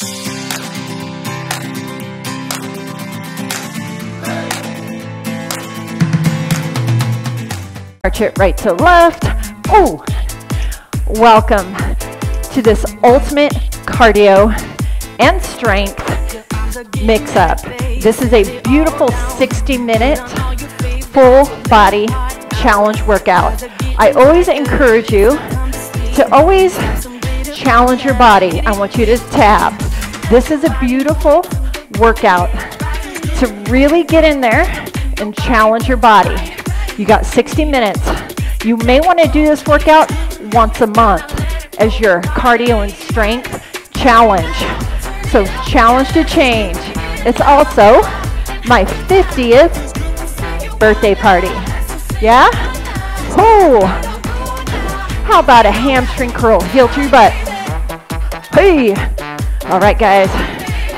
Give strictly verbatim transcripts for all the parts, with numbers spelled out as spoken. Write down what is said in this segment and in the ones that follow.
Arch it right to left. Oh, welcome to this ultimate cardio and strength mix up. This is a beautiful sixty minute full body challenge workout. I always encourage you to always challenge your body. I want you to tap. This is a beautiful workout to really get in there and challenge your body. You got sixty minutes. You may want to do this workout once a month as your cardio and strength challenge. So challenge to change. It's also my fiftieth birthday party. Yeah? Oh! How about a hamstring curl? Heel to your butt. Hey! All right, guys.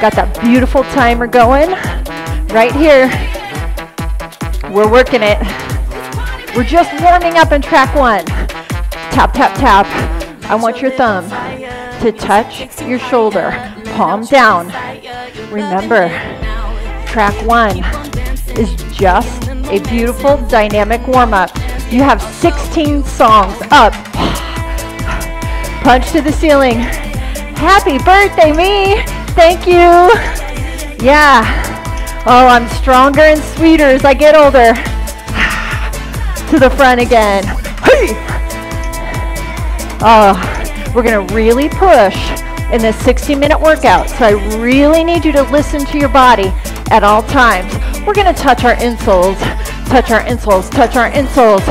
Got that beautiful timer going right here. We're working it. We're just warming up in track one. Tap, tap, tap. I want your thumb to touch your shoulder. Palm down. Remember, track one is just a beautiful dynamic warm-up. You have sixteen songs up. Punch to the ceiling. Happy birthday, me. Thank you. Yeah. Oh, I'm stronger and sweeter as I get older. To the front again. Hey! Oh, we're gonna really push in this sixty minute workout. So I really need you to listen to your body at all times. We're gonna touch our insoles, touch our insoles, touch our insoles.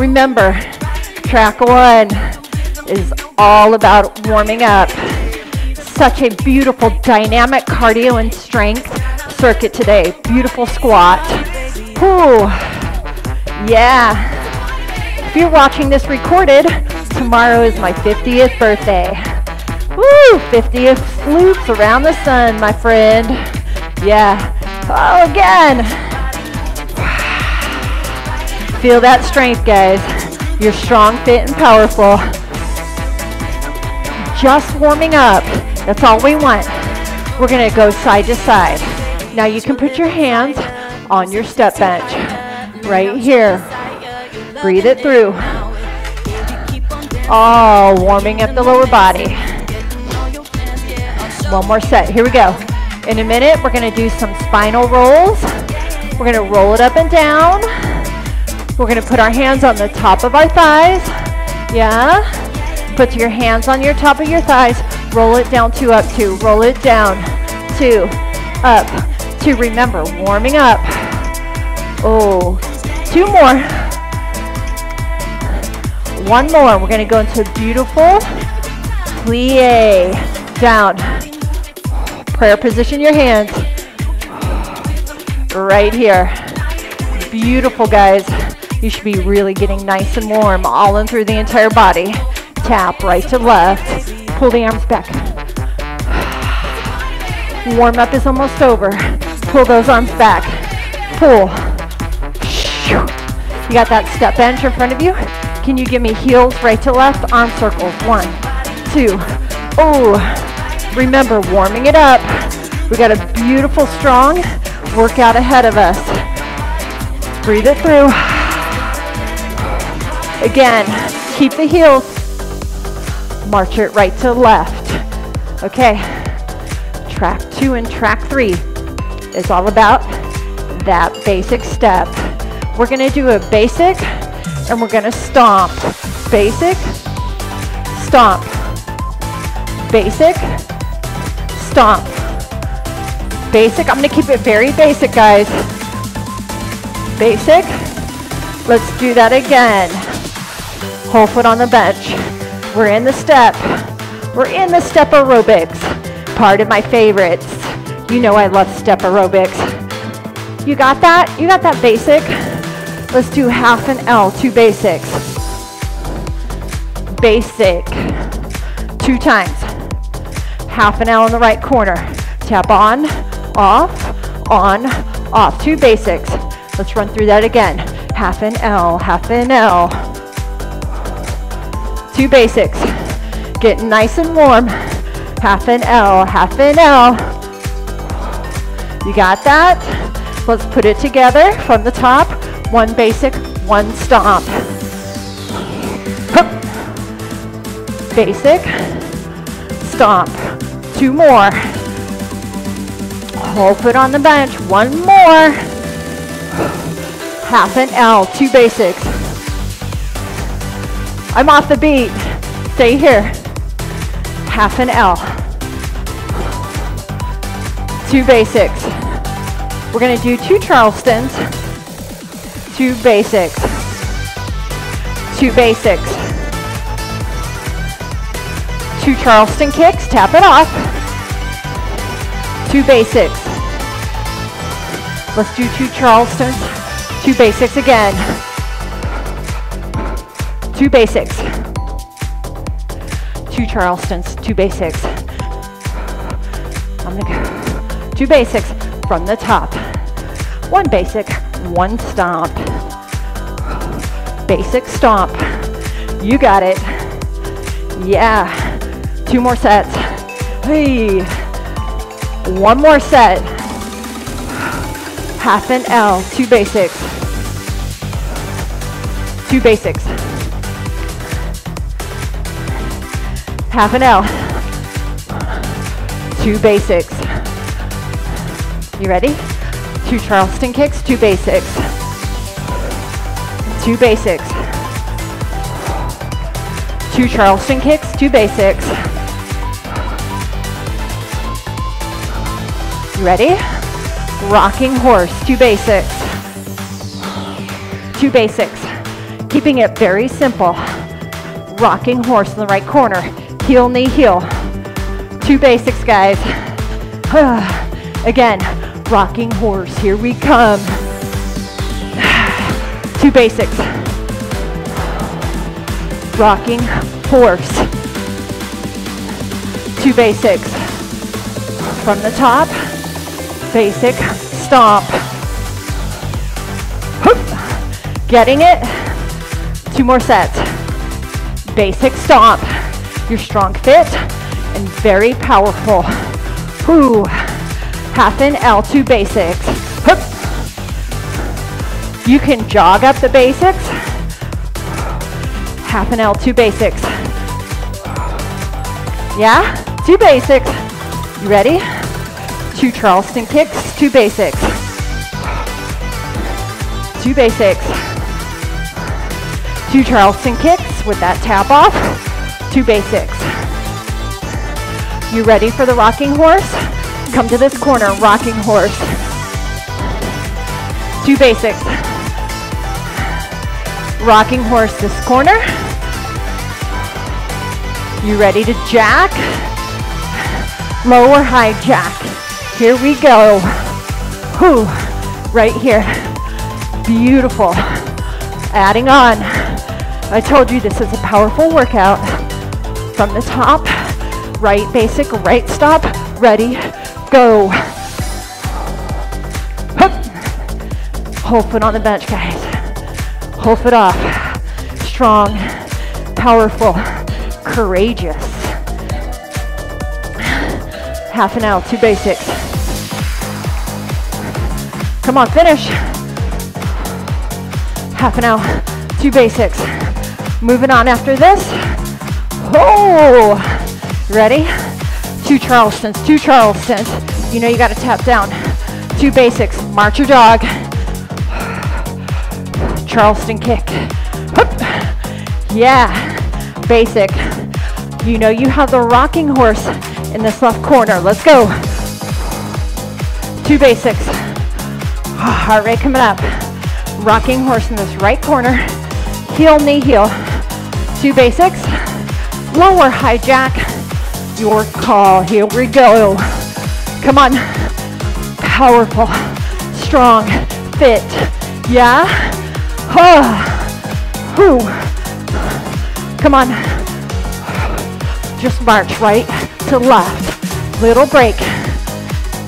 Remember, track one is all about warming up. Such a beautiful dynamic cardio and strength circuit today. Beautiful squat. Ooh. Yeah, if you're watching this recorded, tomorrow is my fiftieth birthday. Woo, fiftieth loops around the sun, my friend. Yeah, oh, again. Feel that strength, guys. You're strong, fit, and powerful. Just warming up, that's all we want. We're gonna go side to side. Now you can put your hands on your step bench. Right here. Breathe it through. Oh, warming up the lower body. One more set. Here we go. In a minute, we're going to do some spinal rolls. We're going to roll it up and down. We're going to put our hands on the top of our thighs. Yeah. Put your hands on your top of your thighs. Roll it down, two, up, two. Roll it down, two, up, two. Remember, warming up. Oh. Two more. One more. We're going to go into a beautiful plie. Down. Prayer position your hands. Right here. Beautiful, guys. You should be really getting nice and warm all in through the entire body. Tap right to left. Pull the arms back. Warm up is almost over. Pull those arms back. Pull. You got that step bench in front of you. Can you give me heels right to left, arm circles? One, two. Oh, remember, warming it up. We got a beautiful, strong workout ahead of us. Breathe it through. Again, keep the heels. March it right to left. Okay, track two and track three is all about that basic step. We're gonna do a basic and we're gonna stomp. Basic, stomp. Basic, stomp. Basic, I'm gonna keep it very basic, guys. Basic, let's do that again. Whole foot on the bench. We're in the step. We're in the step aerobics. Part of my favorites. You know I love step aerobics. You got that? You got that basic? Let's do half an L, two basics. Basic, two times. Half an L in the right corner. Tap on, off, on, off, two basics. Let's run through that again. Half an L, half an L. Two basics. Get nice and warm. Half an L, half an L. You got that? Let's put it together from the top. One basic, one stomp. Hup. Basic, stomp. Two more. Whole foot on the bench. One more. Half an L, two basics. I'm off the beat. Stay here. Half an L. Two basics. We're gonna do two Charlestons. Two basics. Two basics. Two Charleston kicks, tap it off. Two basics. Let's do two Charlestons. Two basics again. Two basics. Two Charlestons, two basics. I'm gonna go. Two basics from the top. One basic, one stomp. Basic stomp. You got it. Yeah. Two more sets. Hey. One more set. Half an L, two basics. Two basics. Half an L. Two basics. You ready? Two Charleston kicks, two basics. Two basics. Two Charleston kicks, two basics. You ready? Rocking horse, two basics. Two basics. Keeping it very simple. Rocking horse in the right corner. Heel, knee, heel. Two basics, guys. Again, rocking horse. Here we come. Two basics. Rocking horse. Two basics. From the top, basic stomp. Hoop. Getting it? Two more sets. Basic stomp. You're strong, fit, and very powerful. Whoo. Half an L, two basics. Hup. You can jog up the basics. Half an L, two basics. Yeah, two basics. You ready? Two Charleston kicks, two basics. Two basics. Two Charleston kicks with that tap off. Two basics. You ready for the rocking horse? Come to this corner, rocking horse. Two basics. Rocking horse this corner. You ready to jack? Low or high jack. Here we go. Whew. Right here. Beautiful. Adding on. I told you this is a powerful workout. From the top, right basic, right stop, ready, go. Hup. Whole foot on the bench, guys. Whole foot off. Strong, powerful, courageous. Half an hour, two basics. Come on, finish. Half an hour, two basics. Moving on after this. Oh, ready? Two Charlestons, two Charlestons. You know you gotta tap down. Two basics, march your dog. Charleston kick. Whoop. Yeah, basic. You know you have the rocking horse in this left corner. Let's go. Two basics. Heart rate coming up. Rocking horse in this right corner. Heel, knee, heel. Two basics. Lower hijack, your call. Here we go. Come on. Powerful, strong, fit. Yeah? Oh. Whew. Come on. Just march right to left. Little break.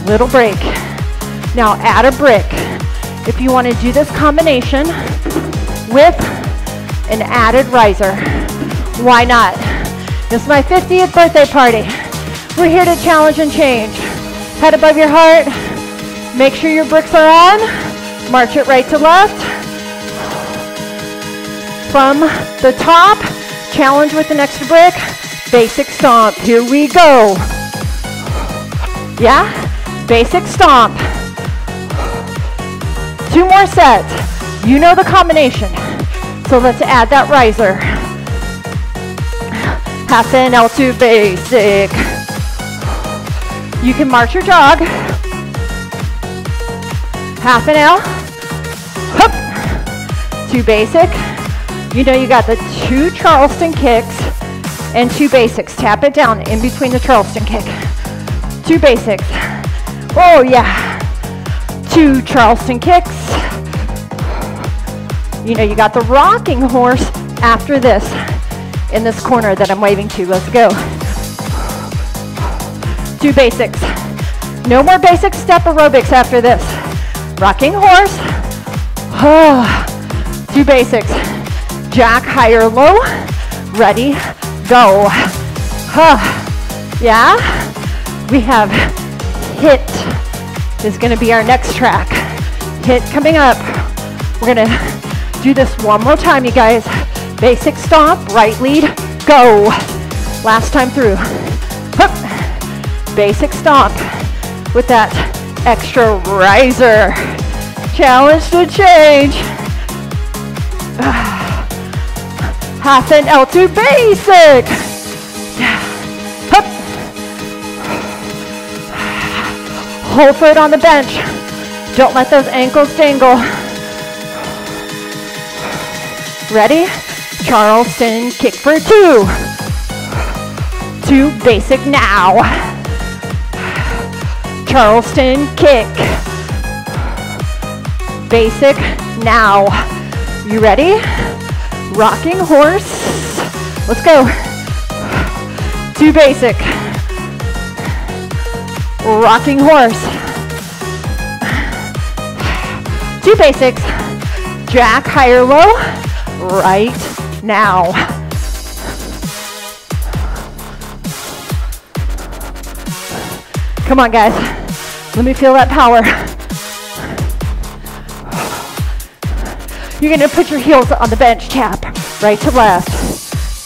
Little break. Now add a brick. If you want to do this combination with an added riser, why not? This is my fiftieth birthday party. We're here to challenge and change. Head above your heart. Make sure your bricks are on. March it right to left. From the top, challenge with the next brick. Basic stomp, here we go. Yeah, basic stomp. Two more sets. You know the combination. So let's add that riser. Half an L two basic. You can march your jog. Half an L. Hop. Two basic. You know you got the two Charleston kicks and two basics. Tap it down in between the Charleston kick. Two basics. Oh yeah. Two Charleston kicks. You know you got the rocking horse after this in this corner that I'm waving to. Let's go. Two basics. No more basic step aerobics after this. Rocking horse. Oh, two basics. Jack high or low. Ready, go. Huh. Yeah. We have HIIT is going to be our next track. HIIT coming up. We're going to do this one more time, you guys. Basic stomp, right lead, go. Last time through. Hup. Basic stomp with that extra riser. Challenge to change. Half an L two basic. Hup. Whole foot on the bench. Don't let those ankles dangle. Ready? Charleston kick for two. Two basic now. Charleston kick. Basic now. You ready? Rocking horse. Let's go. Two basic. Rocking horse. Two basics. Jack high or low. Right now. Come on, guys. Let me feel that power. You're gonna put your heels on the bench, tap, right to left.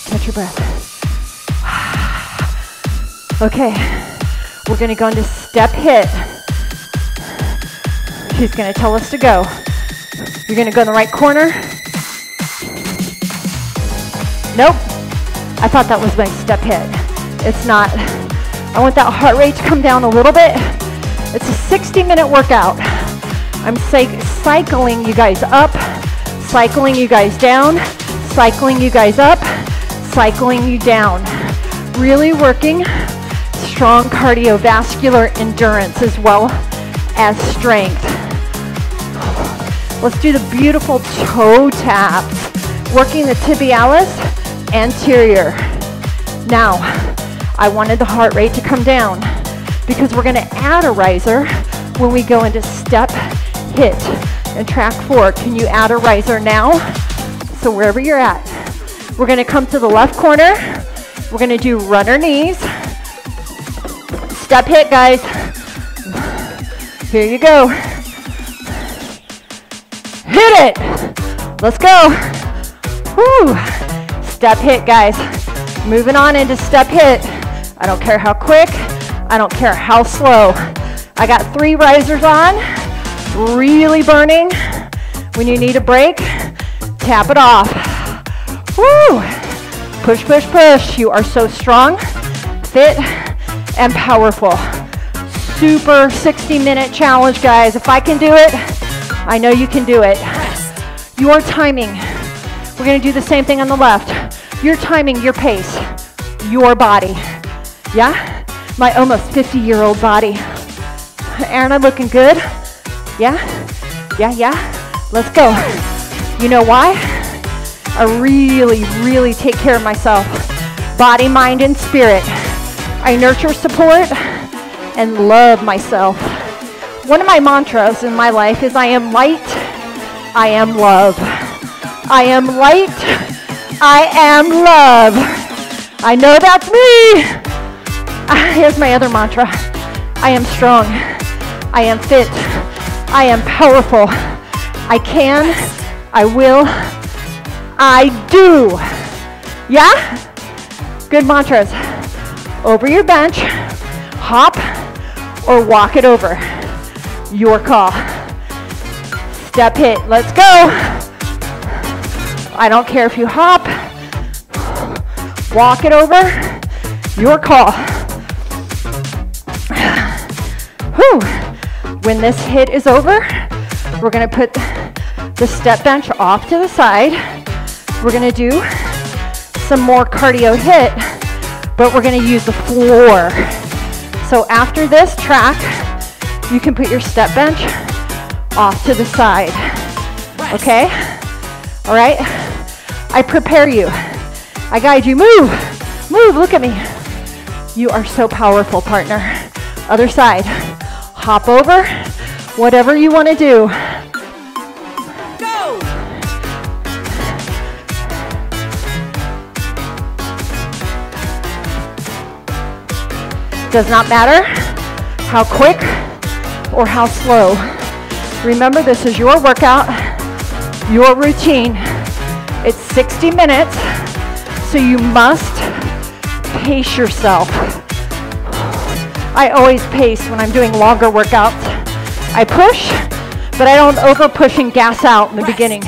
Catch your breath. Okay, we're gonna go into step HIIT. She's gonna tell us to go. You're gonna go in the right corner. Nope, I thought that was my step HIIT. It's not. I want that heart rate to come down a little bit. It's a sixty minute workout. I'm cycling you guys up, cycling you guys down, cycling you guys up, cycling you down. Really working strong cardiovascular endurance as well as strength. Let's do the beautiful toe taps, working the tibialis anterior. Now, I wanted the heart rate to come down, because we're going to add a riser when we go into step HIIT and track four. Can you add a riser now? So wherever you're at, we're going to come to the left corner. We're going to do runner knees. Step HIIT, guys. Here you go. Hit it. Let's go. Woo. Step HIIT, guys. Moving on into step HIIT. I don't care how quick. I don't care how slow. I got three risers on, really burning. When you need a break, tap it off. Woo! Push, push, push. You are so strong, fit, and powerful. Super sixty minute challenge, guys. If I can do it, I know you can do it. Your timing. We're gonna do the same thing on the left. Your timing, your pace, your body. Yeah? My almost fifty year old body. Aaron, I'm looking good. Yeah, yeah, yeah. Let's go. You know why? I really, really take care of myself. Body, mind, and spirit. I nurture, support, and love myself. One of my mantras in my life is I am light, I am love. I am light, I am love. I know that's me. Here's my other mantra. I am strong. I am fit. I am powerful. I can. I will. I do. Yeah? Good mantras. Over your bench. Hop or walk it over. Your call. Step hit. Let's go. I don't care if you hop. Walk it over. Your call. Whew. When this hit is over, we're going to put the step bench off to the side. We're going to do some more cardio hit, but we're going to use the floor. So after this track, you can put your step bench off to the side. Okay? All right? I prepare you. I guide you. Move. Move. Look at me. You are so powerful, partner. Other side. Hop over. Whatever you want to do. Go. Does not matter how quick or how slow. Remember, this is your workout, your routine. It's sixty minutes, so you must pace yourself. I always pace when I'm doing longer workouts. I push, but I don't over push and gas out in the beginning.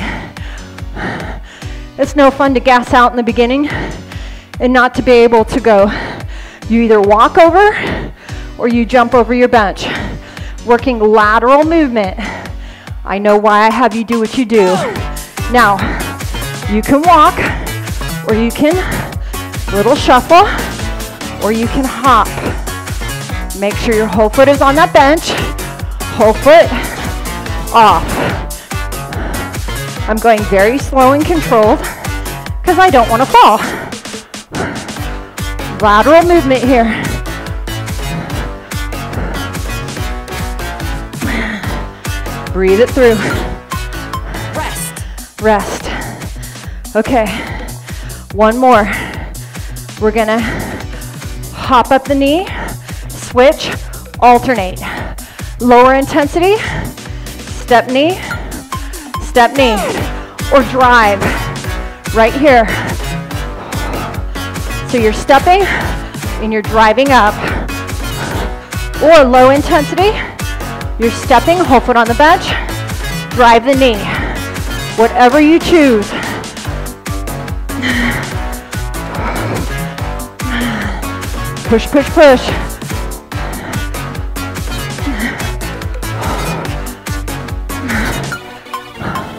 It's no fun to gas out in the beginning and not to be able to go. You either walk over or you jump over your bench. Working lateral movement. I know why I have you do what you do. Now, you can walk, or you can little shuffle, or you can hop. Make sure your whole foot is on that bench. Whole foot off. I'm going very slow and controlled because I don't want to fall. Lateral movement here. Breathe it through. Rest. Rest. Okay. One more. We're gonna hop up the knee, switch, alternate. Lower intensity, step knee, step knee, or drive right here. So you're stepping and you're driving up. Or low intensity, you're stepping, whole foot on the bench, drive the knee. Whatever you choose. Push, push, push.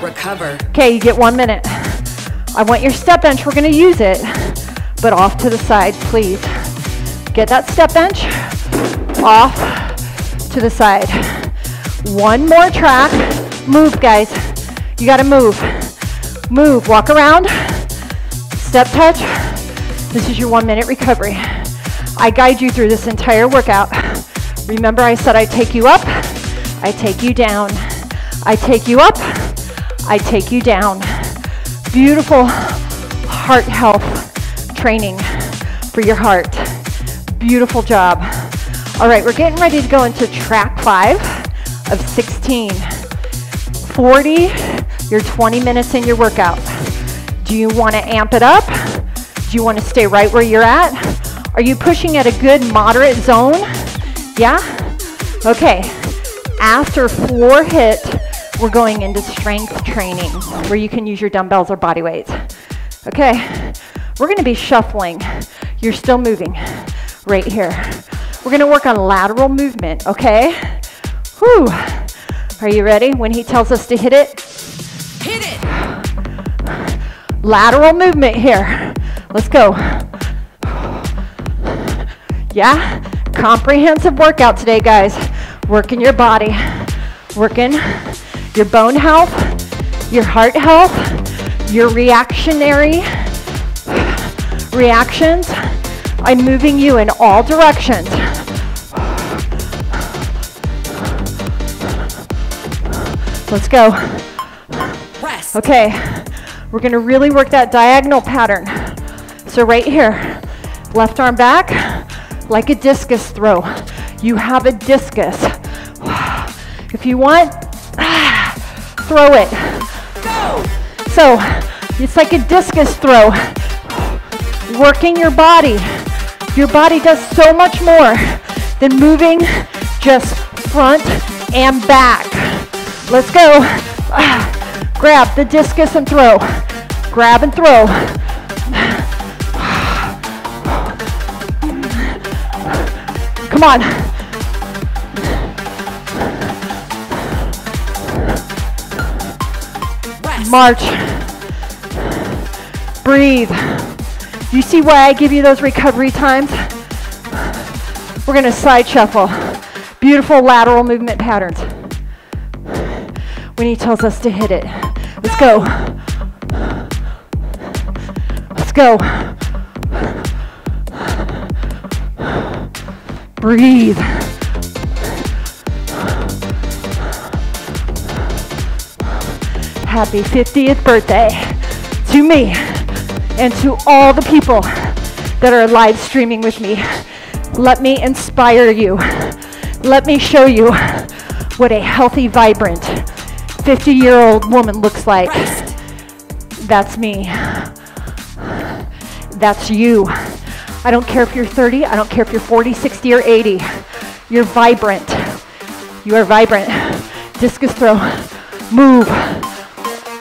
Recover. Okay, you get one minute. I want your step bench, we're gonna use it, but off to the side, please. Get that step bench off to the side. One more track. Move, guys. You gotta move. Move, walk around, step touch. This is your one minute recovery. I guide you through this entire workout. Remember I said I take you up, I take you down. I take you up, I take you down. Beautiful heart health training for your heart. Beautiful job. All right, we're getting ready to go into track five of sixteen. forty, you're twenty minutes in your workout. Do you wanna amp it up? Do you wanna stay right where you're at? Are you pushing at a good moderate zone? Yeah? Okay, after floor hit, we're going into strength training where you can use your dumbbells or body weights. Okay, we're gonna be shuffling. You're still moving right here. We're gonna work on lateral movement, okay? Whew. Are you ready? When he tells us to hit it, hit it. Lateral movement here. Let's go. Yeah, comprehensive workout today, guys. Working your body, working your bone health, your heart health, your reactionary reactions. I'm moving you in all directions. Let's go. Rest. Okay, we're gonna really work that diagonal pattern. So right here, left arm back, like a discus throw. You have a discus. If you want, throw it. Go. So it's like a discus throw, working your body. Your body does so much more than moving just front and back. Let's go. Grab the discus and throw. Grab and throw. Come on. March. Breathe. You see why I give you those recovery times? We're gonna side shuffle. Beautiful lateral movement patterns. When he tells us to hit it. Let's go. Let's go. Breathe. Happy fiftieth birthday to me and to all the people that are live streaming with me. Let me inspire you. Let me show you what a healthy, vibrant, fifty-year-old woman looks like. That's me. That's you. I don't care if you're thirty. I don't care if you're forty, sixty, or eighty. You're vibrant. You are vibrant. Discus throw. Move.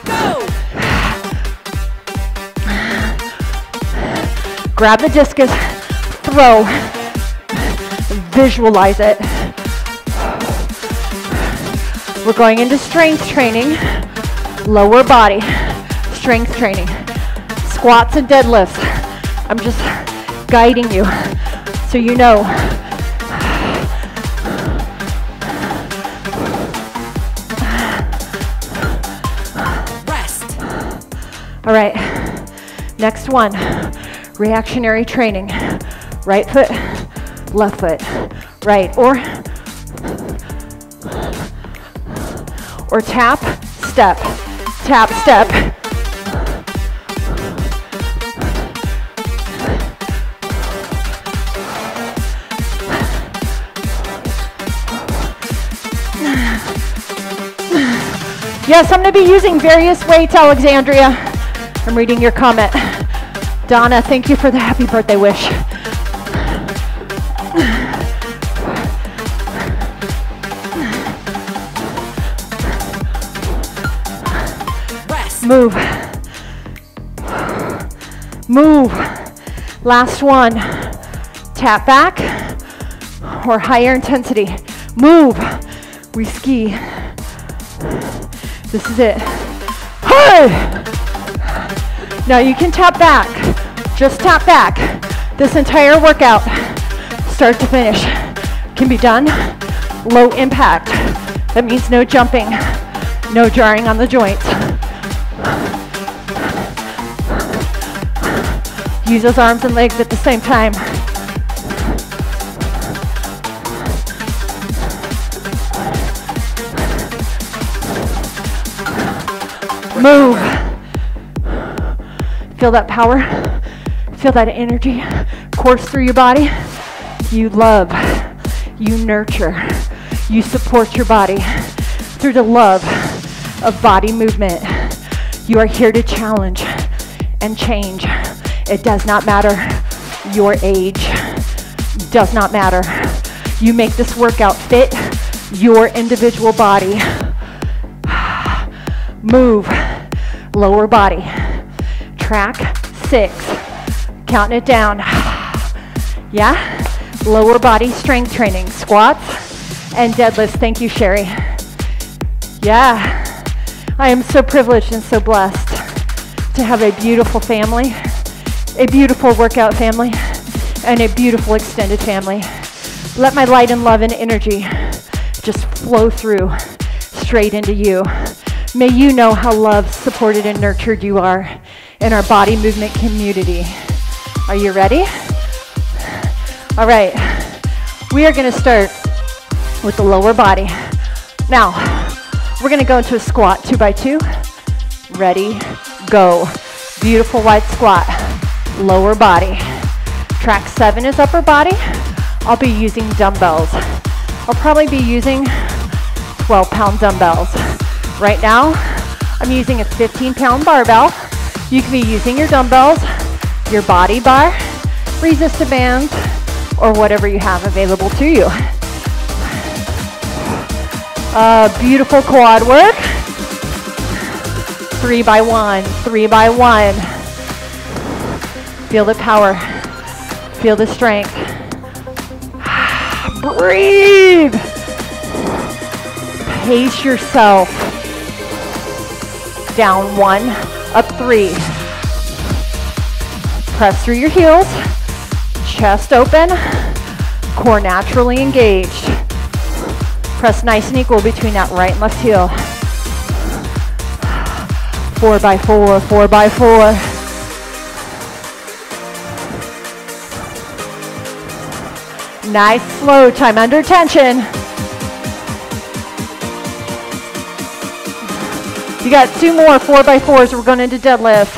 Go. Grab the discus. Throw. Visualize it. We're going into strength training, lower body, strength training, squats and deadlifts. I'm just guiding you so you know. Rest. All right, next one, reactionary training. Right foot, left foot, right, or Or tap, step, tap, step. Yes, I'm going to be using various weights, Alexandria. I'm reading your comment. Donna, thank you for the happy birthday wish. Move, move. Last one, tap back or higher intensity. Move, we ski. This is it. Hey! Now you can tap back, just tap back. This entire workout, start to finish, can be done low impact. That means no jumping, no jarring on the joints. Use those arms and legs at the same time. Move. Feel that power. Feel that energy course through your body. You love, you nurture, you support your body through the love of body movement. You are here to challenge and change. It does not matter your age, does not matter. You make this workout fit your individual body. Move, lower body. Track six, counting it down. Yeah, lower body strength training, squats and deadlifts. Thank you, Sherry. Yeah, I am so privileged and so blessed to have a beautiful family. A beautiful workout family and a beautiful extended family. Let my light and love and energy just flow through straight into you. May you know how loved, supported, and nurtured you are in our body movement community. Are you ready? All right, we are gonna start with the lower body. Now, we're gonna go into a squat, two by two. Ready, go. Beautiful wide squat. Lower body. Track seven is upper body. I'll be using dumbbells. I'll probably be using twelve pound dumbbells. Right now, I'm using a fifteen pound barbell. You can be using your dumbbells, your body bar, resistance bands, or whatever you have available to you. Uh, beautiful quad work. Three by one, three by one. Feel the power, feel the strength. Breathe. Pace yourself. Down one, up three. Press through your heels, chest open, core naturally engaged. Press nice and equal between that right and left heel. Four by four, four by four. Nice, slow time under tension. You got two more four by fours. We're going into deadlift.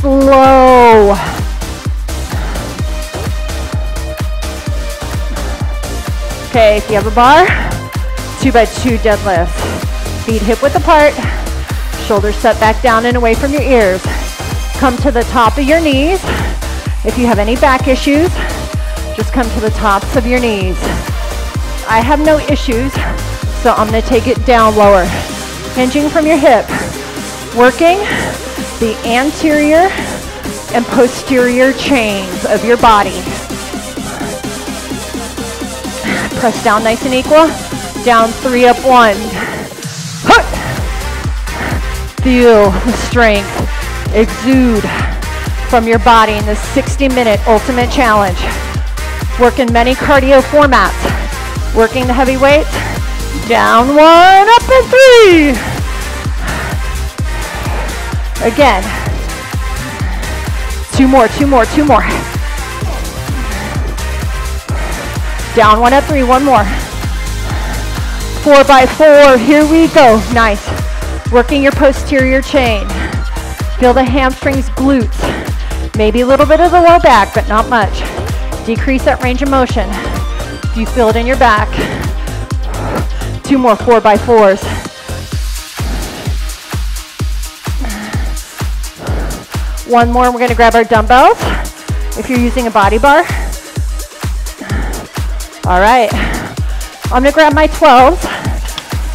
Slow. Okay, if you have a bar, two by two deadlift. Feet hip width apart, shoulders set back down and away from your ears. Come to the top of your knees. If you have any back issues, just come to the tops of your knees. I have no issues, so I'm gonna take it down lower. Hinging from your hip, working the anterior and posterior chains of your body. Press down nice and equal. Down three, up one. Feel the strength exude from your body in this sixty minute ultimate challenge. Work in many cardio formats. Working the heavy weights. Down one, up and three. Again. Two more, two more, two more. Down one, up three, one more. Four by four, here we go, nice. Working your posterior chain. Feel the hamstrings, glutes. Maybe a little bit of the low back, but not much. Decrease that range of motion. Do you feel it in your back? Two more four by fours. One more, we're gonna grab our dumbbells. If you're using a body bar. All right. I'm gonna grab my twelves.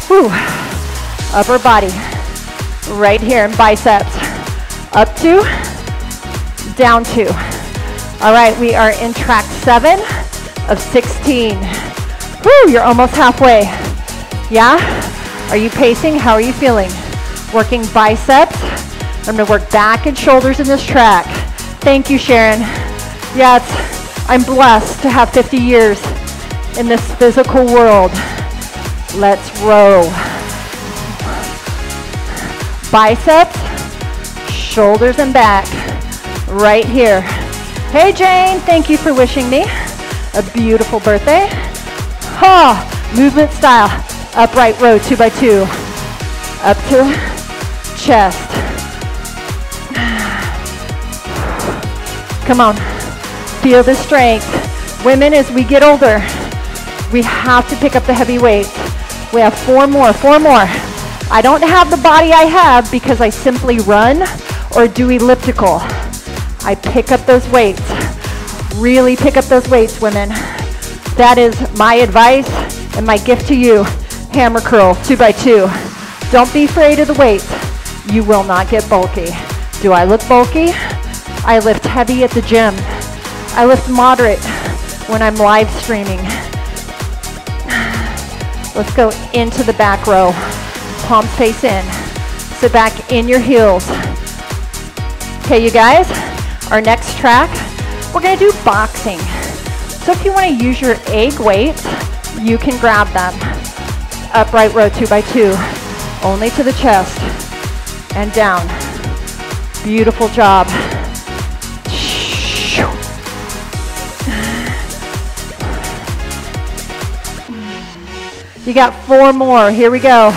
Whew. Upper body. Right here in biceps. Up two, down two. All right, we are in track seven of sixteen. Woo, you're almost halfway. Yeah? Are you pacing? How are you feeling? Working biceps. I'm gonna work back and shoulders in this track. Thank you, Sharon. Yes, I'm blessed to have fifty years in this physical world. Let's row. Biceps, shoulders and back, right here. Hey Jane, thank you for wishing me a beautiful birthday. Ha! Oh, movement style, upright row, two by two. Up to chest. Come on, feel the strength. Women, as we get older, we have to pick up the heavy weights. We have four more, four more. I don't have the body I have because I simply run or do elliptical. I pick up those weights. Really pick up those weights, women. That is my advice and my gift to you. Hammer curl, two by two. Don't be afraid of the weights. You will not get bulky. Do I look bulky? I lift heavy at the gym. I lift moderate when I'm live streaming. Let's go into the back row. Palms face in. Sit back in your heels. Okay, you guys, our next track, we're gonna do boxing. So if you wanna use your egg weights, you can grab them. Upright row, two by two. Only to the chest and down. Beautiful job. You got four more, here we go.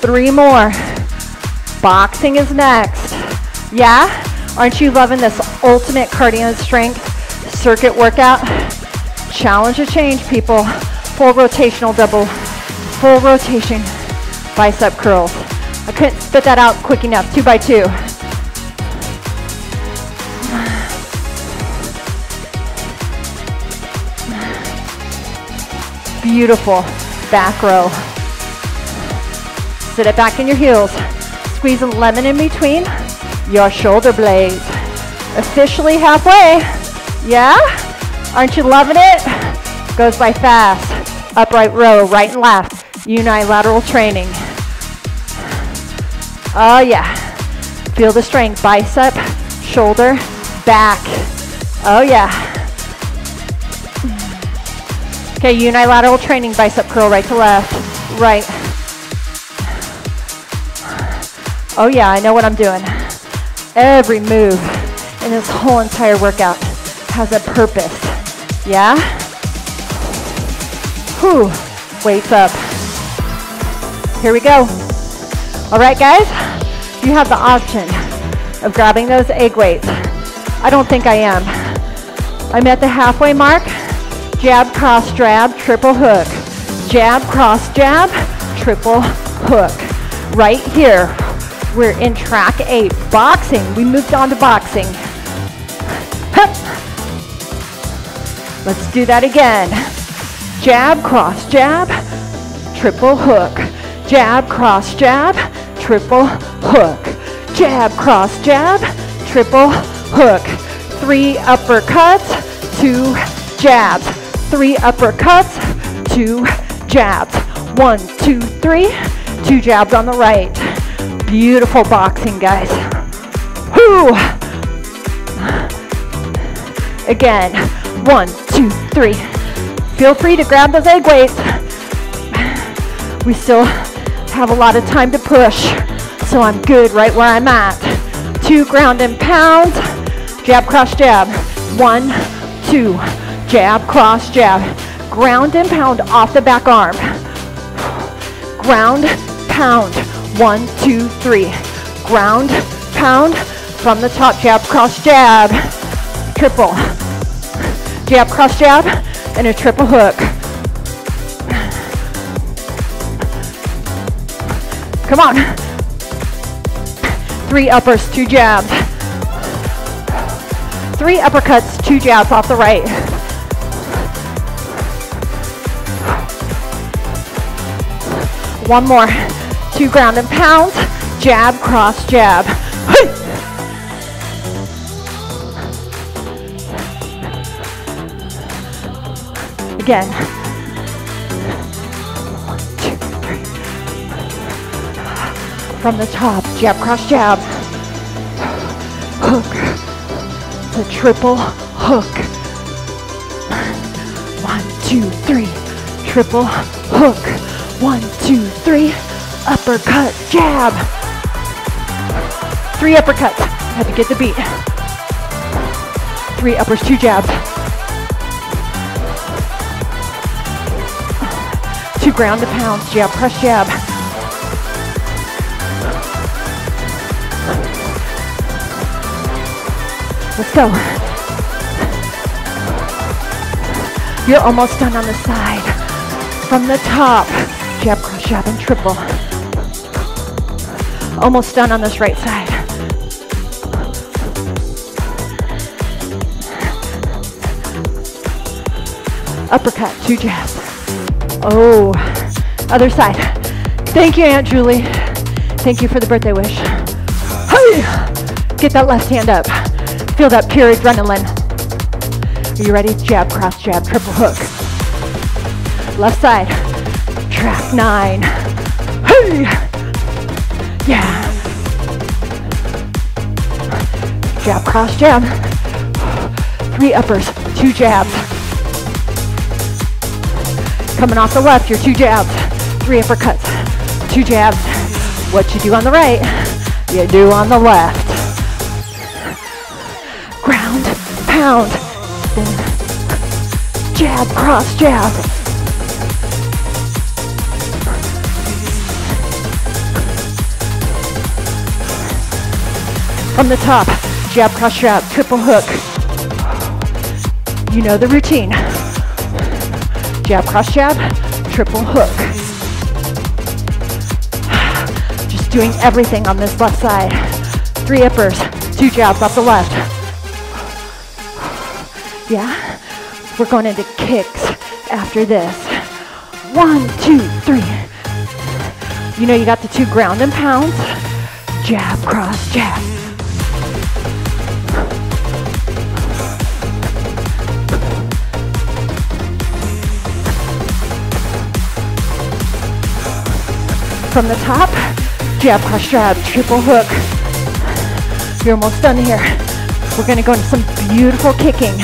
Three more. Boxing is next. Yeah? Aren't you loving this ultimate cardio and strength circuit workout? Challenge to change, people. Full rotational double, full rotation bicep curls. I couldn't spit that out quick enough. Two by two. Beautiful back row. Sit it back in your heels. Squeeze a lemon in between your shoulder blades. Officially halfway. Yeah? Aren't you loving it? Goes by fast. Upright row, right and left. Unilateral training. Oh yeah. Feel the strength. Bicep, shoulder, back. Oh yeah. Okay, unilateral training, bicep curl, right to left, right. Oh yeah, I know what I'm doing. Every move in this whole entire workout has a purpose, yeah? Whew, weights up. Here we go. All right, guys, you have the option of grabbing those egg weights. I don't think I am. I'm at the halfway mark. Jab, cross, jab, triple hook. Jab, cross, jab, triple hook. Right here, we're in track eight. Boxing, we moved on to boxing. Hup. Let's do that again. Jab, cross, jab, triple hook. Jab, cross, jab, triple hook. Jab, cross, jab, triple hook. Three uppercuts, two jabs. Three uppercuts, two jabs. One, two, three, two jabs on the right. Beautiful boxing, guys. Whoo! Again, one, two, three. Feel free to grab those egg weights. We still have a lot of time to push, so I'm good right where I'm at. Two ground and pound. Jab, cross, jab. One, two. Jab, cross, jab. Ground and pound off the back arm. Ground, pound. One, two, three. Ground, pound. From the top, jab, cross, jab. Triple. Jab, cross, jab, and a triple hook. Come on. Three uppers, two jabs. Three uppercuts, two jabs off the right. One more. Two ground and pounds. Jab, cross, jab. Again. One, two, three. From the top. Jab, cross, jab. Hook. The triple hook. One, two, three. Triple hook. One, two, three, uppercut, jab. Three uppercuts, had to get the beat. Three uppers, two jabs. Two ground to pounds, jab, press, jab. Let's go. You're almost done on the side. From the top. Jab, cross, jab, and triple. Almost done on this right side. Uppercut, two jabs. Oh, other side. Thank you, Aunt Julie. Thank you for the birthday wish. Hey! Get that left hand up. Feel that pure adrenaline. Are you ready? Jab, cross, jab, triple hook. Left side. Track nine. Hey! Yeah. Jab, cross, jab. Three uppers, two jabs. Coming off the left, your two jabs. Three uppercuts, two jabs. What you do on the right, you do on the left. Ground, pound. Then jab, cross, jab. From the top, jab, cross, jab, triple hook. You know the routine. Jab, cross, jab, triple hook. Just doing everything on this left side. Three uppers, two jabs off the left. Yeah? We're going into kicks after this. One, two, three. You know you got the two ground and pounds. Jab, cross, jab. From the top, jab, cross, jab, triple hook. You're almost done here. We're gonna go into some beautiful kicking.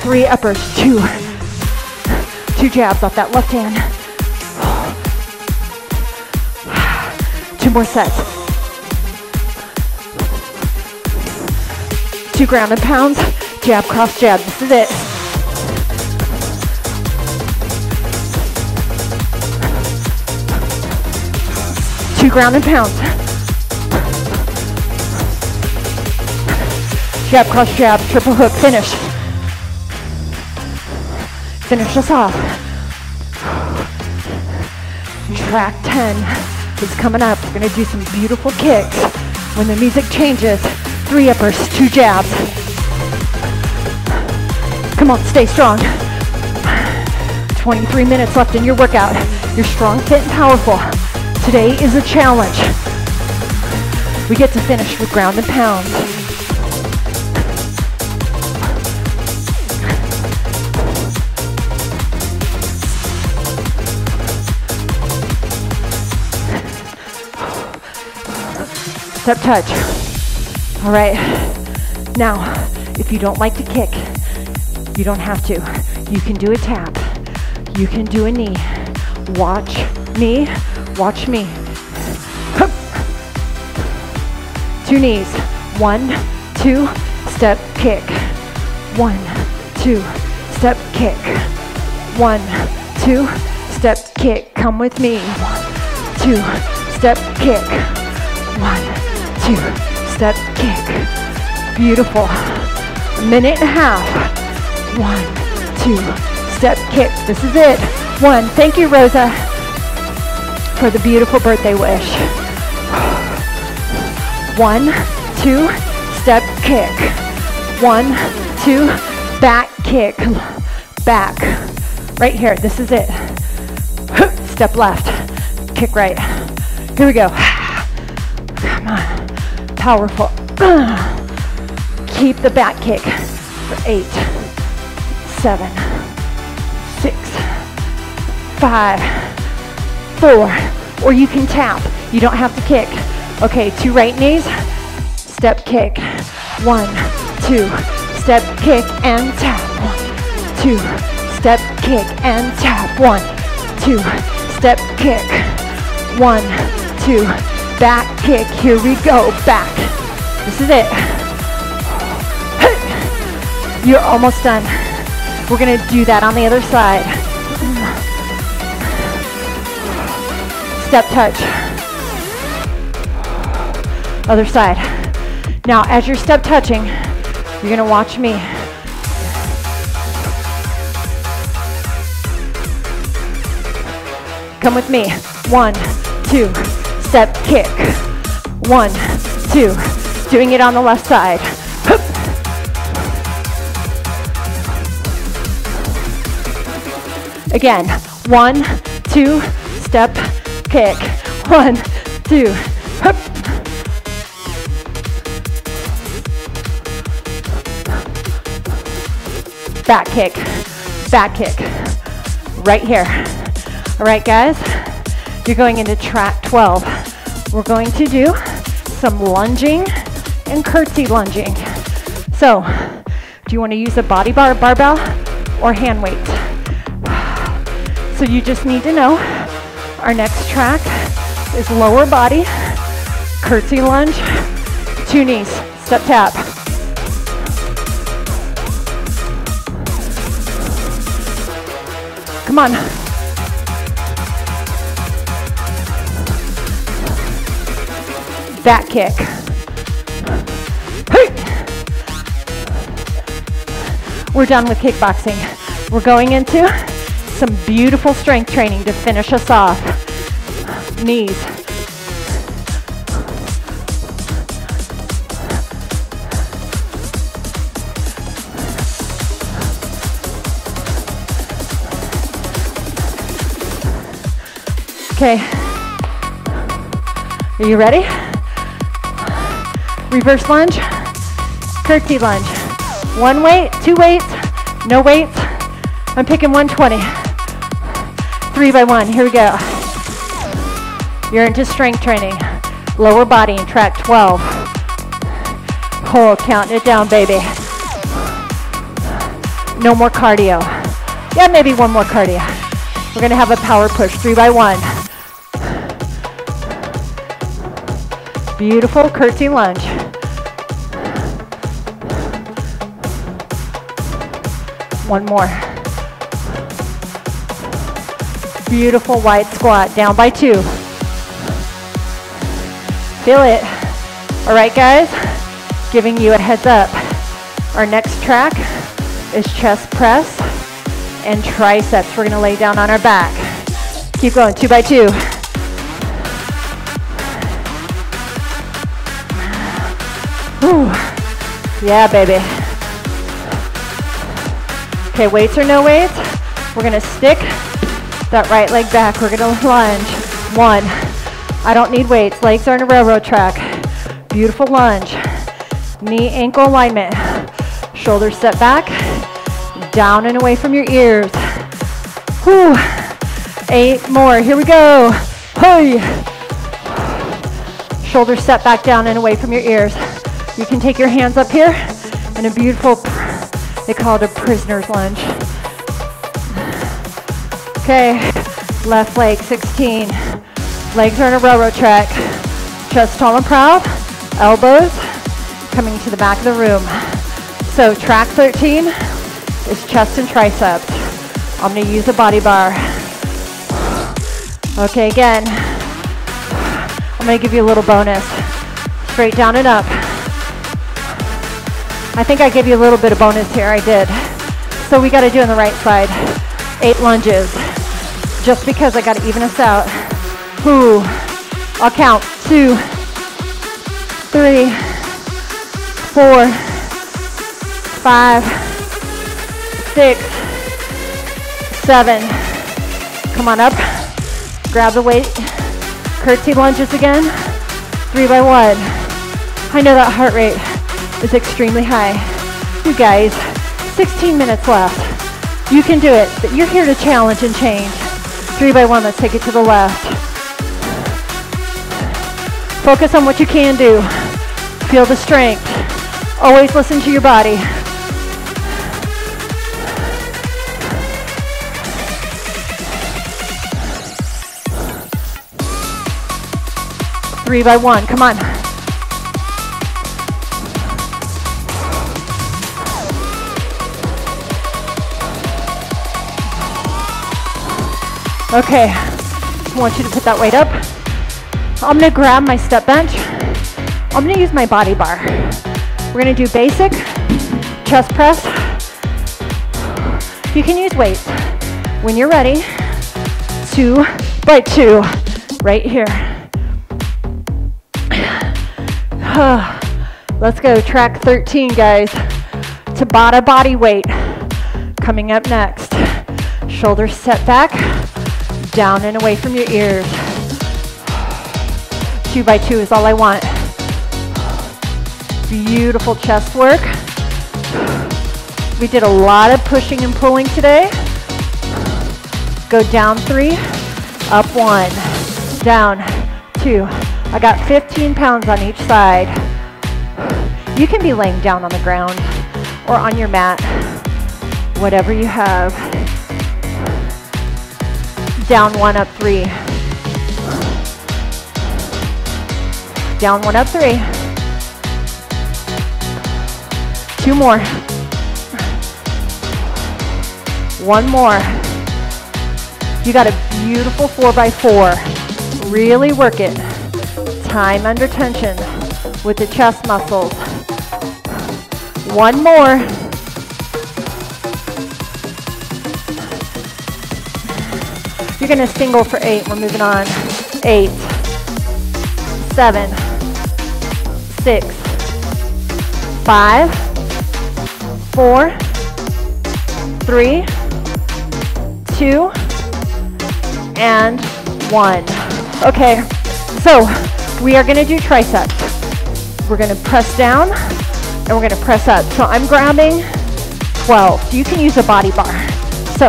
Three uppers, two. Two jabs off that left hand. Two more sets. Two ground and pounds. Jab, cross, jab. This is it. Two ground and pounds. Jab, cross, jab. Triple hook. Finish. Finish us off. Track ten is coming up. We're gonna do some beautiful kicks. When the music changes, three uppers, two jabs. Come on, stay strong. twenty-three minutes left in your workout. You're strong, fit, and powerful. Today is a challenge. We get to finish with ground and pounds. Step touch. All right. Now, if you don't like to kick, you don't have to. You can do a tap. You can do a knee. Watch me. Watch me. Hup. Two knees. One, two, step kick. One, two, step kick. One, two, step kick. Come with me. One, two, step kick. One, two, step kick. Beautiful. A minute and a half. One, two, step kick. This is it. One. Thank you, Rosa, for the beautiful birthday wish. One, two, step kick. One, two, back kick. Back. Right here. This is it. Step left. Kick right. Here we go. Come on. Powerful. Keep the back kick for eight, seven, six, five, four, or you can tap. You don't have to kick. Okay, two right knees, step kick. One, two, step kick and tap. One, two, step kick and tap. One, two, step kick. One, two, back kick. Here we go. Back. This is it. You're almost done. We're going to do that on the other side. Step touch. Other side. Now, as you're step touching, you're going to watch me. Come with me. One, two, step kick. One, two. Doing it on the left side. Hup. Again. One, two, step kick. One, two. Hup. Back kick. Back kick. Right here. All right, guys. You're going into track twelve. We're going to do some lunging and curtsy lunging. So, do you want to use a body bar, barbell, or hand weights? So you just need to know our next track is lower body, curtsy lunge, two knees, step tap. Come on. fat kick. We're done with kickboxing. We're going into some beautiful strength training to finish us off. Knees. Okay, are you ready? Reverse lunge, curtsy lunge. One weight, two weights, no weights. I'm picking one twenty. Three by one, here we go. You're into strength training. Lower body in track twelve. Oh, counting it down, baby. No more cardio. Yeah, maybe one more cardio. We're gonna have a power push, three by one. Beautiful curtsy lunge. One more. Beautiful wide squat, down by two. Feel it. All right, guys, giving you a heads up. Our next track is chest press and triceps. We're gonna lay down on our back. Keep going, two by two. Ooh. Yeah, baby. Okay, weights or no weights, we're gonna stick that right leg back. We're gonna lunge. One. I don't need weights. Legs are on a railroad track. Beautiful lunge. Knee, ankle alignment. Shoulders set back. Down and away from your ears. Whew. Eight more. Here we go. Hey. Shoulders set back down and away from your ears. You can take your hands up here in a beautiful, they call it a prisoner's lunge. Okay, left leg, sixteen. Legs are in a railroad track. Chest tall and proud, elbows coming to the back of the room. So track thirteen is chest and triceps. I'm gonna use a body bar. Okay, again, I'm gonna give you a little bonus. Straight down and up. I think I gave you a little bit of bonus here, I did. So we gotta do on the right side, eight lunges. Just because I gotta even us out. Ooh, I'll count, two, three, four, five, six, seven. Come on up, grab the weight. Curtsy lunges again, three by one. I know that heart rate is extremely high. You guys, sixteen minutes left. You can do it, but you're here to challenge and change. Three by one, let's take it to the left. Focus on what you can do. Feel the strength. Always listen to your body. Three by one, come on. Okay, I want you to put that weight up. I'm gonna grab my step bench. I'm gonna use my body bar. We're gonna do basic chest press. You can use weights. When you're ready, two by two, right here. Let's go, track thirteen, guys. Tabata body weight, coming up next. Shoulders set back. Down and away from your ears. Two by two is all I want. Beautiful chest work. We did a lot of pushing and pulling today. Go down three, up one, down two. I got fifteen pounds on each side. You can be laying down on the ground or on your mat, whatever you have. Down one, up three. Down one, up three. Two more. One more. You got a beautiful four by four. Really work it. Time under tension with the chest muscles. One more. You're gonna single for eight. We're moving on. Eight, seven, six, five, four, three, two, and one. Okay, so we are gonna do triceps. We're gonna press down and we're gonna press up. So I'm grabbing twelve. You can use a body bar. So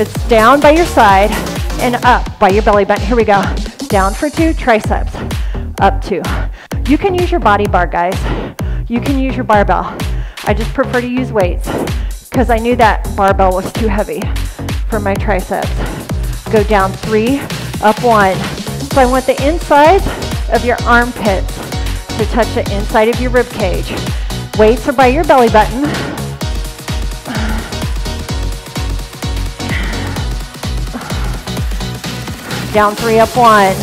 it's down by your side and up by your belly button. Here we go. Down for two, triceps, up two. You can use your body bar, guys. You can use your barbell. I just prefer to use weights because I knew that barbell was too heavy for my triceps. Go down three, up one. So I want the inside of your armpits to touch the inside of your rib cage. Weights are by your belly button. Down three, up one.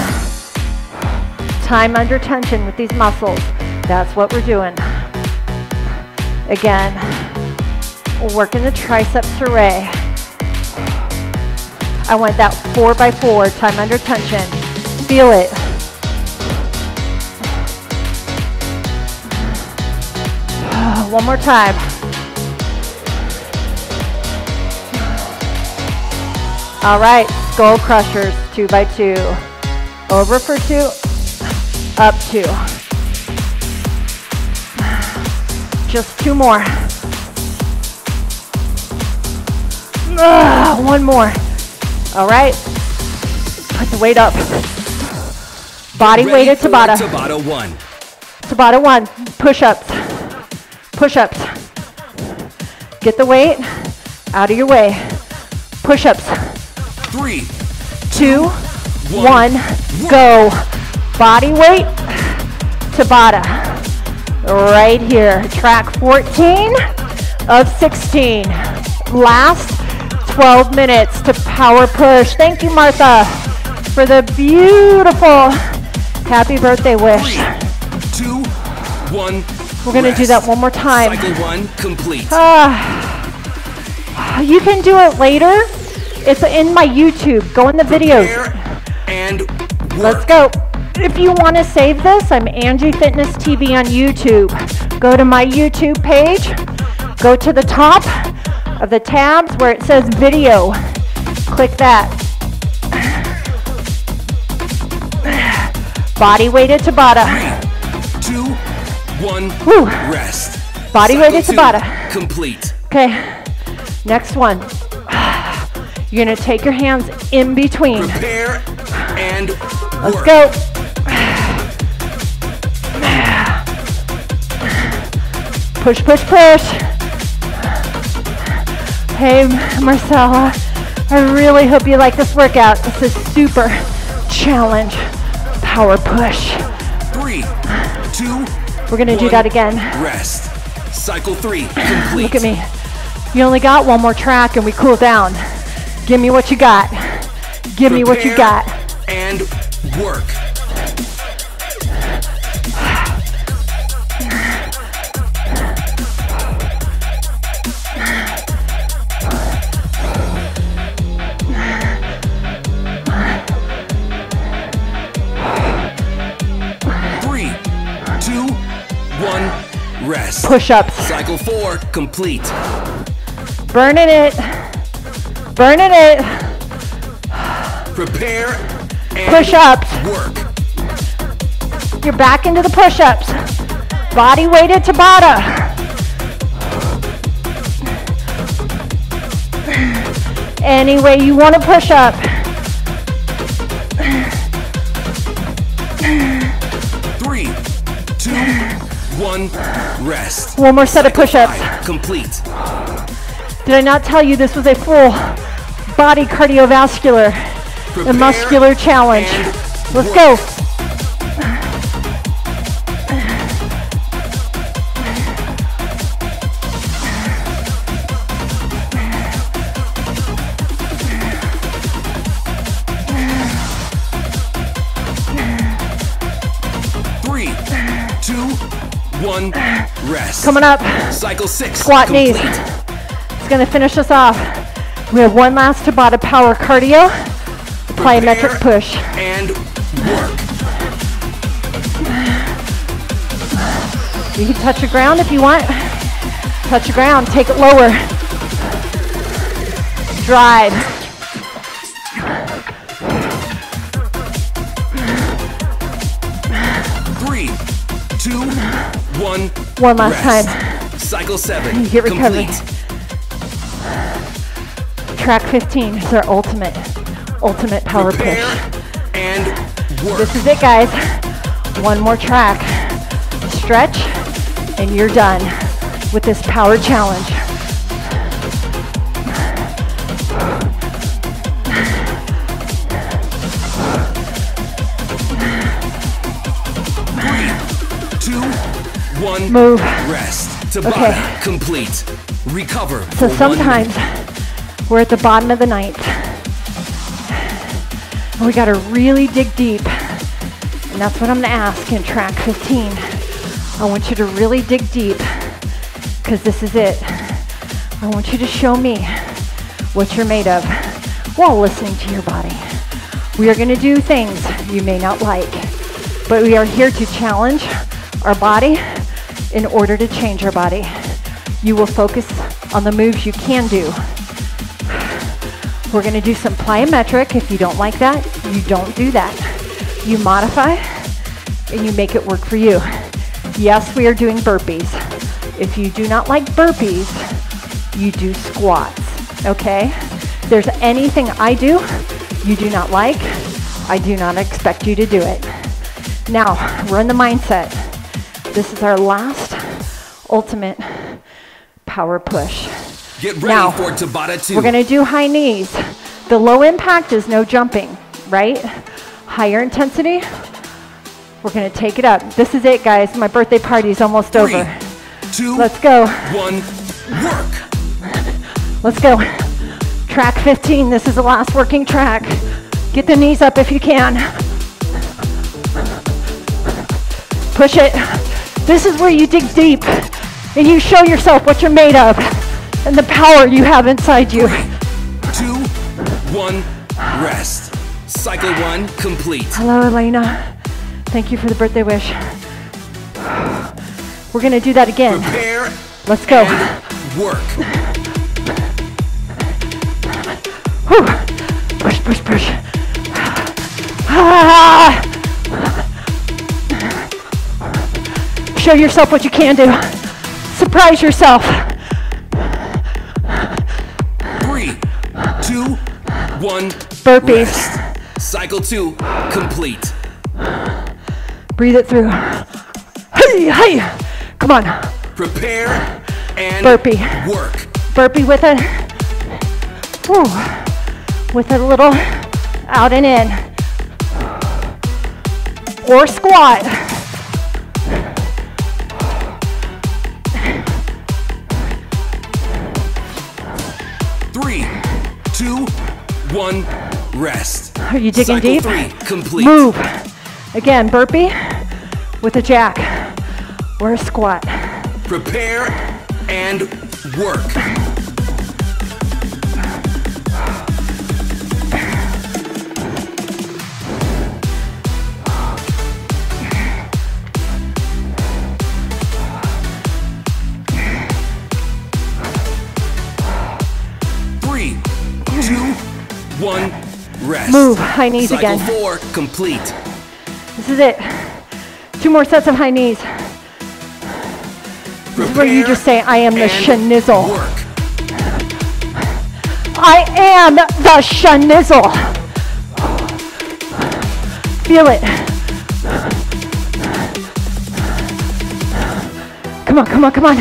Time under tension with these muscles. That's what we're doing. Again, working the triceps array. I want that four by four, time under tension. Feel it. One more time. All right, skull crushers, two by two. Over for two, up two. Just two more. Ugh, one more. All right, put the weight up. Body weight at Tabata. Tabata one. Tabata one, push-ups, push-ups. Get the weight out of your way. Push-ups. Three, two, one, go. Body weight, Tabata. Right here, track fourteen of sixteen. Last twelve minutes to power push. Thank you, Martha, for the beautiful happy birthday wish. Three, two, one. We're gonna rest. Do that one more time. Cycle one complete. Uh, you can do it later. It's in my YouTube. Go in the Prepare videos. And work. Let's go. If you want to save this, I'm Angie Fitness T V on YouTube. Go to my YouTube page. Go to the top of the tabs where it says video. Click that. Body weighted Tabata. Three, two, one, woo. Rest. Body Cycle weighted two, Tabata. Complete. Okay, next one. You're gonna take your hands in between. Prepare and let's work. Go. Push, push, push. Hey, Marcella, I really hope you like this workout. It's a super challenge power push. Three, two, we're gonna one, do that again. Rest. Cycle three, complete. Look at me. You only got one more track and we cool down. Give me what you got. Give Prepare me what you got. And work. Rest. Push-ups. Cycle four, complete. Burning it. Burning it. Prepare and push-ups. Work. You're back into the push-ups. Body weighted Tabata. Any way you want to push up. Three, two, one, rest. One more set of push-ups. Complete. Did I not tell you this was a full body cardiovascular Prepare and muscular challenge? And let's work. Go. one, rest. Coming up, cycle six, squat complete. Knees. It's gonna finish us off. We have one last Tabata power cardio, the plyometric push. And work. You can touch the ground if you want. Touch the ground, take it lower. Drive. Three, two, one. One last rest. Time. Cycle seven. You get recovery. Track fifteen is our ultimate, ultimate power Prepare push. And work. This is it, guys. One more track. Stretch, and you're done with this power challenge. One move, rest, Tabata, okay. Complete, recover. So sometimes we're at the bottom of the ninth, and we gotta really dig deep, and that's what I'm gonna ask in track fifteen. I want you to really dig deep, because this is it. I want you to show me what you're made of while listening to your body. We are gonna do things you may not like, but we are here to challenge our body in order to change your body. You will focus on the moves you can do. We're gonna do some plyometric. If you don't like that, you don't do that. You modify and you make it work for you. Yes, we are doing burpees. If you do not like burpees, you do squats, okay? If there's anything I do you do not like, I do not expect you to do it. Now, we're in the mindset. This is our last ultimate power push. Get ready now, for Tabata two. We're gonna do high knees. The low impact is no jumping, right? Higher intensity, we're gonna take it up. This is it, guys. My birthday party is almost Three, over. Two, let's go. One, work. Let's go. Track fifteen, this is the last working track. Get the knees up if you can. Push it. This is where you dig deep and you show yourself what you're made of and the power you have inside you. Two, one, rest. Cycle one complete. Hello, Elena. Thank you for the birthday wish. We're gonna do that again. Prepare. Let's go. Work. Whew. Push, push, push. Ah. Show yourself what you can do. Surprise yourself. Three, two, one. Burpees. Rest. Cycle two, complete. Breathe it through. Hey, hey. Come on. Prepare and burpee. Work. Burpee with it. Woo. With it a little out and in. Or squat. Three, two, one, rest. Are you digging Cycle deep? Three, complete. Move. Again, burpee with a jack or a squat. Prepare and work. One, rest. Move, high knees Cycle again. Four, complete. This is it. Two more sets of high knees. Prepare this is where you just say, I am the shnizzle. Work. I am the shnizzle. Feel it. Come on, come on, come on.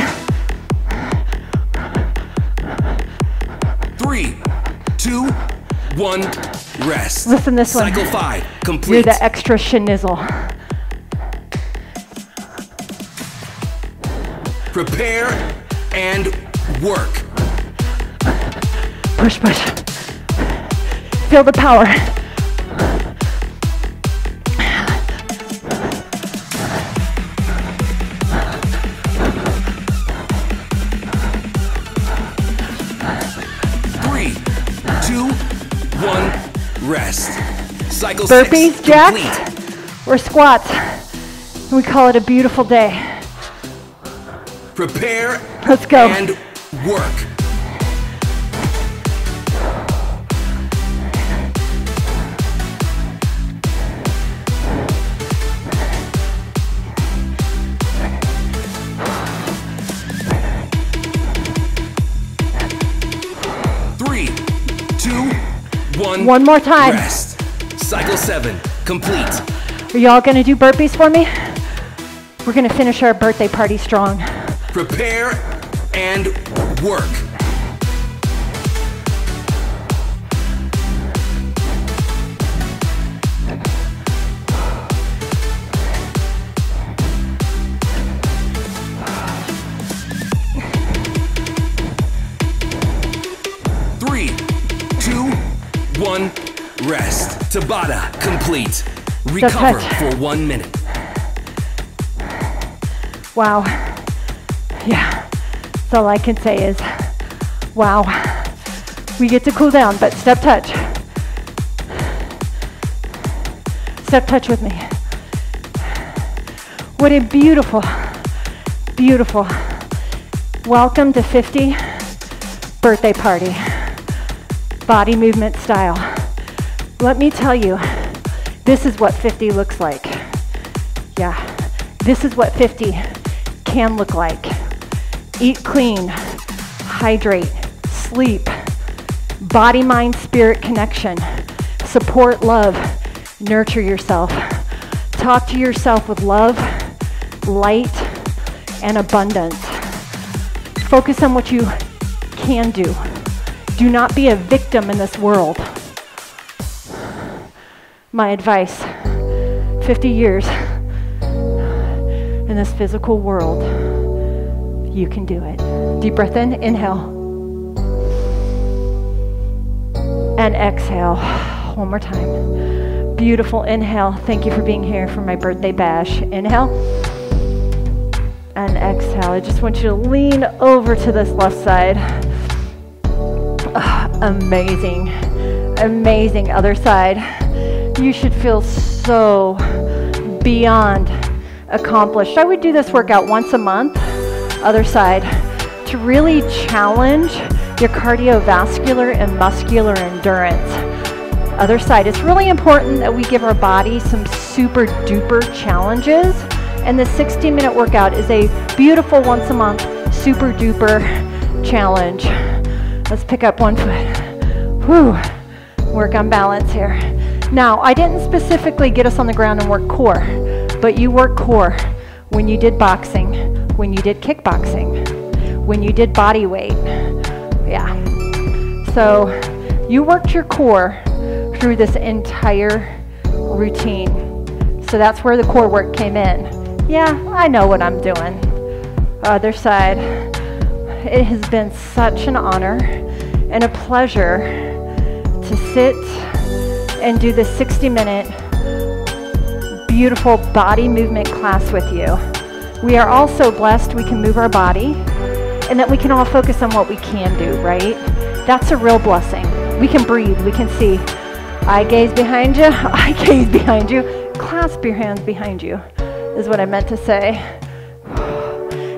Three, two, one, rest. Listen this one. Cycle five, complete. You're the extra shnizzle. Prepare and work. Push, push. Feel the power. rest. Cycle burpees, six, jacks, or squats. We call it a beautiful day. Prepare. Let's go. And work. One more time. Rest. Cycle seven, complete. Are y'all gonna do burpees for me? We're gonna finish our birthday party strong. Prepare and work. One, rest. Tabata, complete. Recover for one minute. Wow. Yeah. That's all I can say is, wow. We get to cool down, but step touch. Step touch with me. What a beautiful, beautiful welcome to fifty birthday party. Body movement style. Let me tell you, this is what fifty looks like. Yeah, this is what fifty can look like. Eat clean, hydrate, sleep, body, mind, spirit connection, support, love, nurture yourself. Talk to yourself with love, light, and abundance. Focus on what you can do. Do not be a victim in this world. My advice, fifty years in this physical world, you can do it. Deep breath in, inhale. And exhale, one more time. Beautiful inhale. Thank you for being here for my birthday bash. Inhale and exhale. I just want you to lean over to this left side. Amazing, amazing. Other side. You should feel so beyond accomplished. I would do this workout once a month, other side, to really challenge your cardiovascular and muscular endurance. Other side. It's really important that we give our body some super duper challenges, and the sixty minute workout is a beautiful once a month super duper challenge. Let's pick up one foot. Whew. Work on balance here. Now, I didn't specifically get us on the ground and work core, but you work core when you did boxing, when you did kickboxing, when you did body weight. Yeah. So you worked your core through this entire routine. So that's where the core work came in. Yeah, I know what I'm doing. Other side. It has been such an honor and a pleasure to sit and do this sixty minute beautiful body movement class with you. We are all so blessed we can move our body and that we can all focus on what we can do, right? That's a real blessing. We can breathe, we can see. I gaze behind you, I gaze behind you. Clasp your hands behind you is what I meant to say.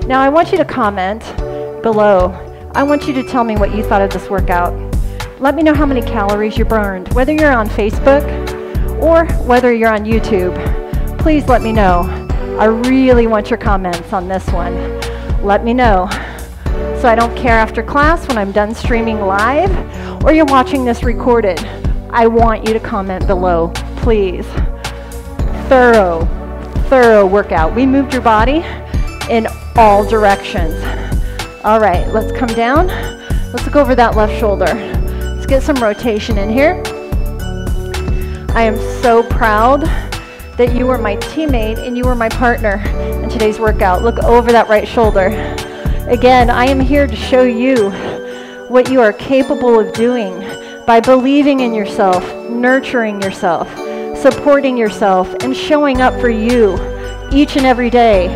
Now I want you to comment below. I want you to tell me what you thought of this workout. Let me know how many calories you burned, whether you're on Facebook or whether you're on YouTube. Please let me know. I really want your comments on this one. Let me know. So I don't care after class when I'm done streaming live or you're watching this recorded. I want you to comment below, please. Thorough, thorough workout. We moved your body in all directions. All right, let's come down. Let's look over that left shoulder. Let's get some rotation in here. I am so proud that you were my teammate and you were my partner in today's workout. Look over that right shoulder. Again, I am here to show you what you are capable of doing by believing in yourself, nurturing yourself, supporting yourself, and showing up for you each and every day,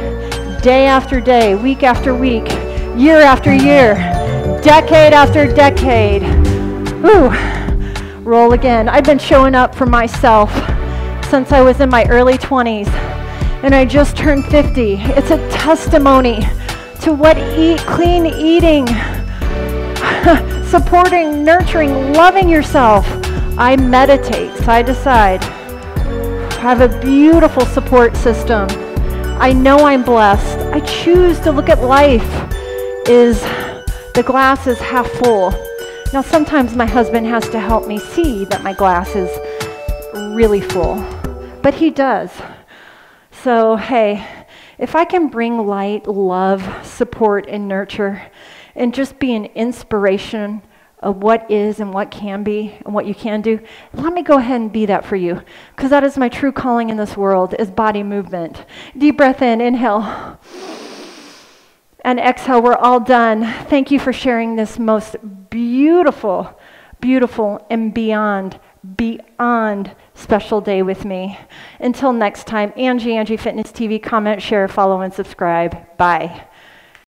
day after day, week after week, year after year, decade after decade. Ooh, roll again. I've been showing up for myself since I was in my early twenties, and I just turned fifty. It's a testimony to what eat, clean eating, supporting, nurturing, loving yourself. I meditate, so I decide. I have a beautiful support system. I know I'm blessed. I choose to look at life is the glass is half full. Now sometimes my husband has to help me see that my glass is really full, but he does. So hey, if I can bring light, love, support, and nurture, and just be an inspiration of what is and what can be and what you can do, let me go ahead and be that for you, because that is my true calling in this world, is body movement. Deep breath in, inhale. And exhale, we're all done. Thank you for sharing this most beautiful, beautiful, and beyond, beyond special day with me. Until next time, Angie, Angie Fitness T V, comment, share, follow, and subscribe. Bye.